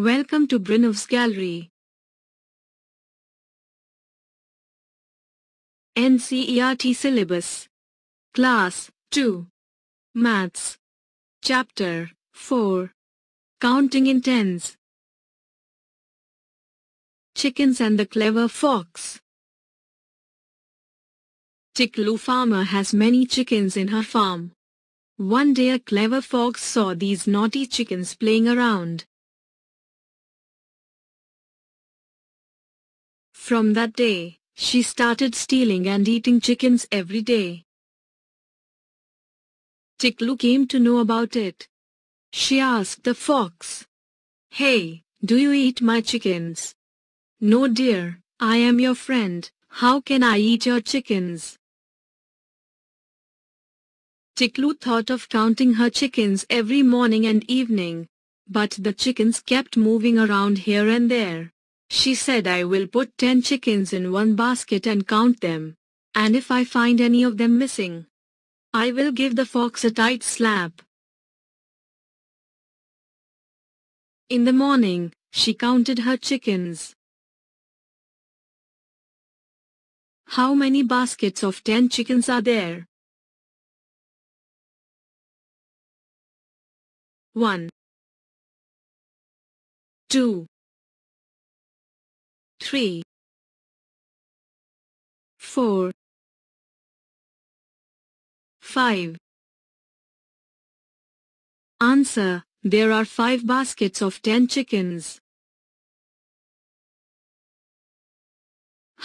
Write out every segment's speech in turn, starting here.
Welcome to Brinnov's Gallery. NCERT Syllabus Class 2 Maths Chapter 4 Counting in Tens. Chickens and the Clever Fox. Ticklu farmer has many chickens in her farm. One day a clever fox saw these naughty chickens playing around. From that day, she started stealing and eating chickens every day. Ticklu came to know about it. She asked the fox, "Hey, do you eat my chickens?" "No dear, I am your friend. How can I eat your chickens?" Ticklu thought of counting her chickens every morning and evening, but the chickens kept moving around here and there. She said, "I will put 10 chickens in one basket and count them, and if I find any of them missing, I will give the fox a tight slap." In the morning, she counted her chickens. "How many baskets of 10 chickens are there?" "1, 2, 3, 4, 5. Answer, there are 5 baskets of 10 chickens.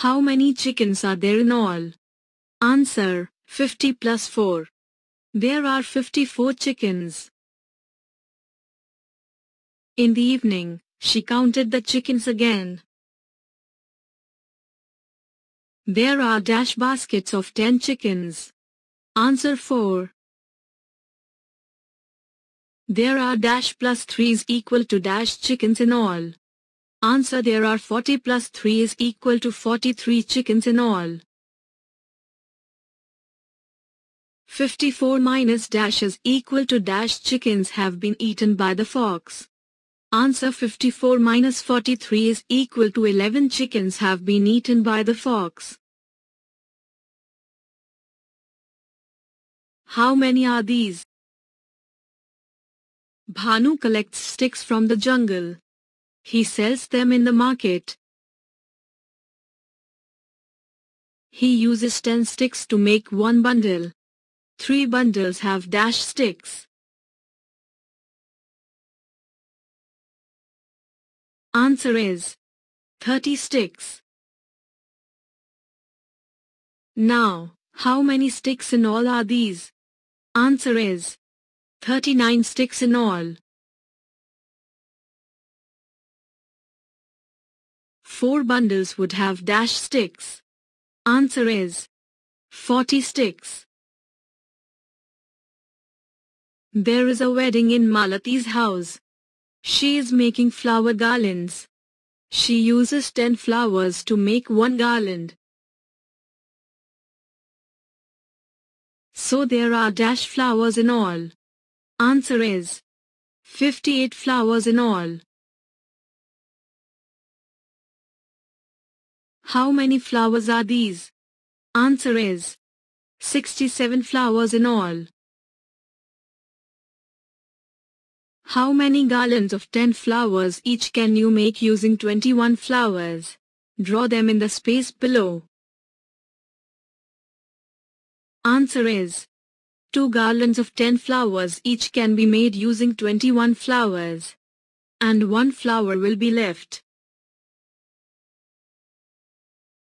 How many chickens are there in all? Answer, 50 plus 4. There are 54 chickens. In the evening, she counted the chickens again. There are dash baskets of 10 chickens. Answer 4. There are dash plus 3 is equal to dash chickens in all. Answer, there are 40 plus 3 is equal to 43 chickens in all. 54 minus dash is equal to dash chickens have been eaten by the fox. Answer, 54 minus 43 is equal to 11 chickens have been eaten by the fox. How many are these? Bhanu collects sticks from the jungle. He sells them in the market. He uses 10 sticks to make one bundle. 3 bundles have dash sticks. Answer is 30 sticks. Now, how many sticks in all are these? Answer is 39 sticks in all. 4 bundles would have dash sticks. Answer is 40 sticks. There is a wedding in Malati's house. She is making flower garlands. She uses 10 flowers to make one garland. So there are dash flowers in all. Answer is 58 flowers in all. How many flowers are these? Answer is 67 flowers in all. How many garlands of 10 flowers each can you make using 21 flowers? Draw them in the space below. Answer is 2 garlands of 10 flowers each can be made using 21 flowers, and 1 flower will be left.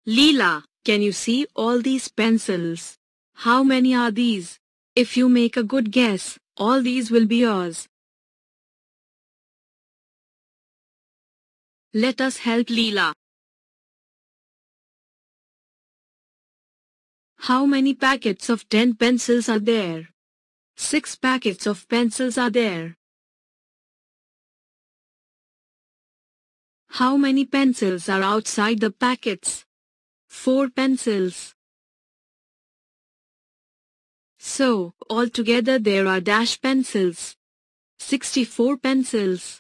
Leela, can you see all these pencils? How many are these? If you make a good guess, all these will be yours. Let us help Leela. How many packets of 10 pencils are there? 6 packets of pencils are there. How many pencils are outside the packets? 4 pencils. So, altogether there are dash pencils. 64 pencils.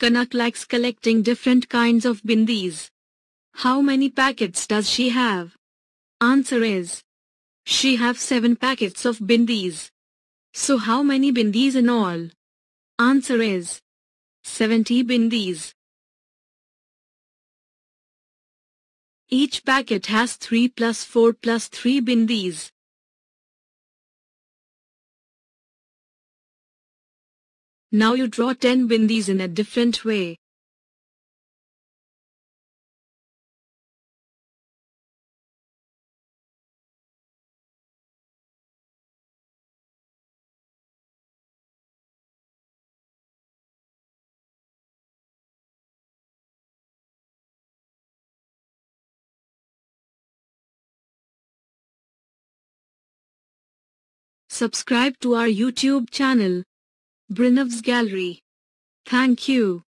Kanak likes collecting different kinds of bindis. How many packets does she have? Answer is, she have 7 packets of bindis. So how many bindis in all? Answer is, 70 bindis. Each packet has 3 plus 4 plus 3 bindis. Now you draw 10 bindis in a different way. Subscribe to our YouTube channel, Brinnov's Gallery. Thank you.